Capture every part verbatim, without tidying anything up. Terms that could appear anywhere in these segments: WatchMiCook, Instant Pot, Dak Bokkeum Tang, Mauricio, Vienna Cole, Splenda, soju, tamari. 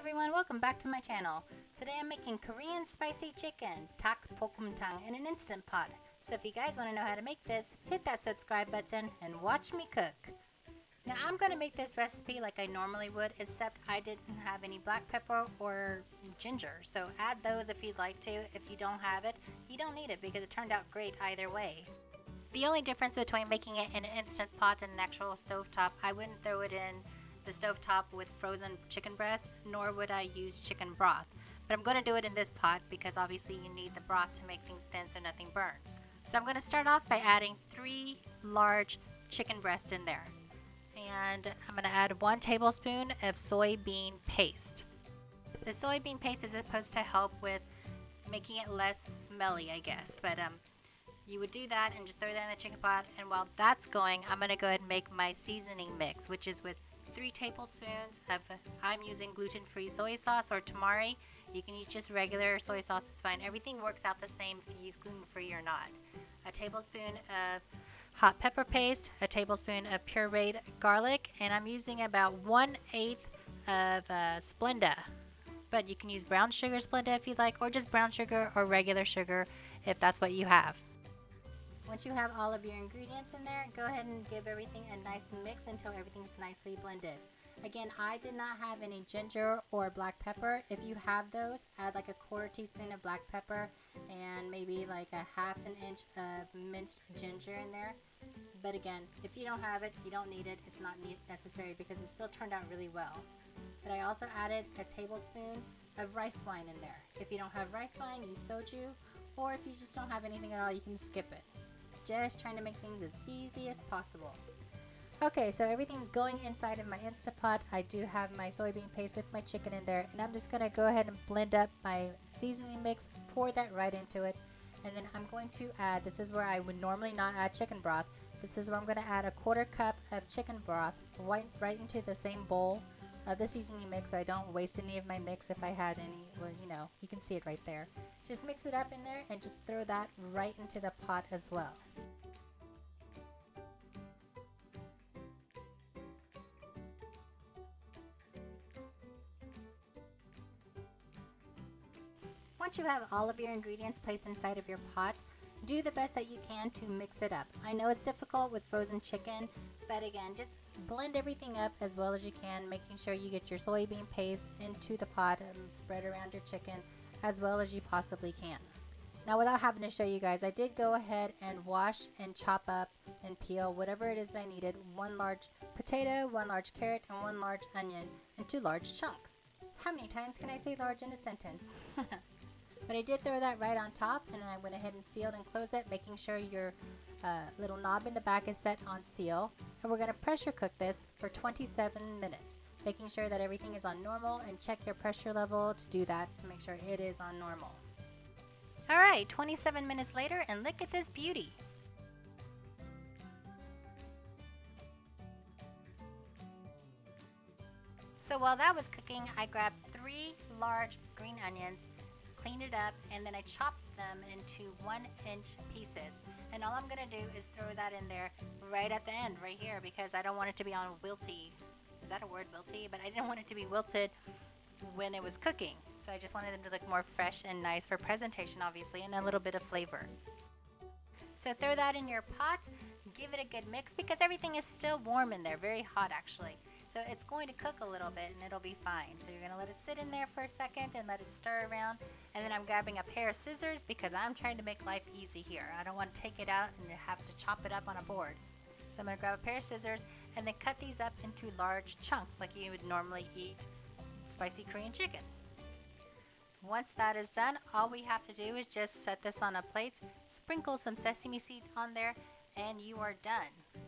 everyone, welcome back to my channel. Today I'm making Korean spicy chicken, Dak Bokkeum Tang, in an Instant Pot. So if you guys want to know how to make this, hit that subscribe button and watch me cook. Now I'm going to make this recipe like I normally would, except I didn't have any black pepper or ginger. So add those if you'd like to. If you don't have it, you don't need it because it turned out great either way. The only difference between making it in an Instant Pot and an actual stovetop, I wouldn't throw it in the stovetop with frozen chicken breast, nor would I use chicken broth. But I'm going to do it in this pot because obviously you need the broth to make things thin so nothing burns. So I'm going to start off by adding three large chicken breasts in there. And I'm going to add one tablespoon of soybean paste. The soybean paste is supposed to help with making it less smelly, I guess. But um, you would do that and just throw that in the chicken pot. And while that's going, I'm going to go ahead and make my seasoning mix, which is with three tablespoons of, I'm using gluten-free soy sauce or tamari. You can use just regular soy sauce, it's fine. Everything works out the same if you use gluten-free or not. A tablespoon of hot pepper paste, a tablespoon of pureed garlic, and I'm using about one eighth of uh, Splenda. But you can use brown sugar Splenda if you'd like, or just brown sugar or regular sugar if that's what you have. Once you have all of your ingredients in there, go ahead and give everything a nice mix until everything's nicely blended. Again, I did not have any ginger or black pepper. If you have those, add like a quarter teaspoon of black pepper and maybe like a half an inch of minced ginger in there. But again, if you don't have it, you don't need it. It's not necessary because it still turned out really well. But I also added a tablespoon of rice wine in there. If you don't have rice wine, use soju, or if you just don't have anything at all, you can skip it. Just trying to make things as easy as possible. Okay, so everything's going inside of my Instant Pot. I do have my soybean paste with my chicken in there, and I'm just going to go ahead and blend up my seasoning mix, pour that right into it, and then I'm going to add, this is where I would normally not add chicken broth, this is where I'm going to add a quarter cup of chicken broth right, right into the same bowl of the seasoning mix, so I don't waste any of my mix if I had any. Well, you know, you can see it right there. Just mix it up in there and just throw that right into the pot as well. Once you have all of your ingredients placed inside of your pot, do the best that you can to mix it up. I know it's difficult with frozen chicken, but again, just blend everything up as well as you can, making sure you get your soybean paste into the pot and spread around your chicken as well as you possibly can. Now, without having to show you guys, I did go ahead and wash and chop up and peel whatever it is that I needed. One large potato, one large carrot, and one large onion in two large chunks. How many times can I say large in a sentence? But I did throw that right on top, and I went ahead and sealed and closed it, making sure your uh, little knob in the back is set on seal. And we're going to pressure cook this for twenty-seven minutes, making sure that everything is on normal, and check your pressure level to do that to make sure it is on normal. Alright, twenty-seven minutes later, and look at this beauty! So while that was cooking, I grabbed three large green onions, cleaned it up, and then I chopped them into one inch pieces, and all I'm gonna do is throw that in there right at the end right here because I don't want it to be on wilty. Is that a word, wilty? But I didn't want it to be wilted when it was cooking, so I just wanted them to look more fresh and nice for presentation obviously, and a little bit of flavor. So throw that in your pot, give it a good mix because everything is still warm in there, very hot actually. So it's going to cook a little bit and it'll be fine. So you're gonna let it sit in there for a second and let it stir around. And then I'm grabbing a pair of scissors because I'm trying to make life easy here. I don't want to take it out and have to chop it up on a board. So I'm gonna grab a pair of scissors and then cut these up into large chunks like you would normally eat spicy Korean chicken. Once that is done, all we have to do is just set this on a plate, sprinkle some sesame seeds on there, and you are done.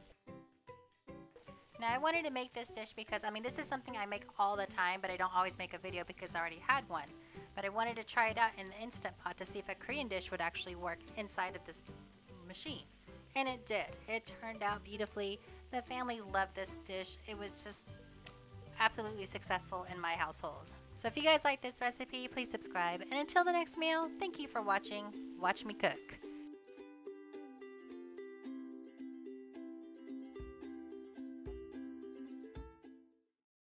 Now I wanted to make this dish because, I mean, this is something I make all the time, but I don't always make a video because I already had one. But I wanted to try it out in the Instant Pot to see if a Korean dish would actually work inside of this machine. And it did. It turned out beautifully. The family loved this dish. It was just absolutely successful in my household. So if you guys like this recipe, please subscribe. And until the next meal, thank you for watching. Watch me cook.